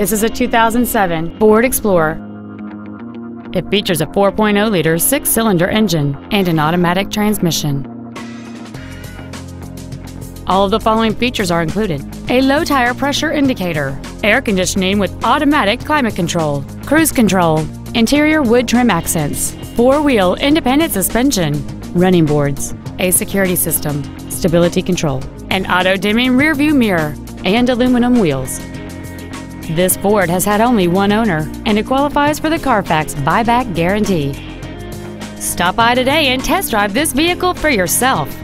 This is a 2007 Ford Explorer. It features a 4.0-liter six-cylinder engine and an automatic transmission. All of the following features are included: a low tire pressure indicator, air conditioning with automatic climate control, cruise control, interior wood trim accents, four-wheel independent suspension, running boards, a security system, stability control, an auto-dimming rearview mirror, and aluminum wheels. This Ford has had only one owner, and it qualifies for the Carfax buyback guarantee. Stop by today and test drive this vehicle for yourself.